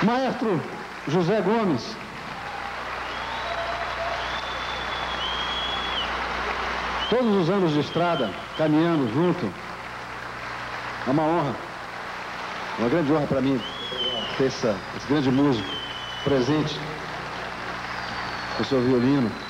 Maestro José Gomes. Todos os anos de estrada, caminhando junto, é uma honra, uma grande honra para mim ter esse grande músico presente, com seu violino.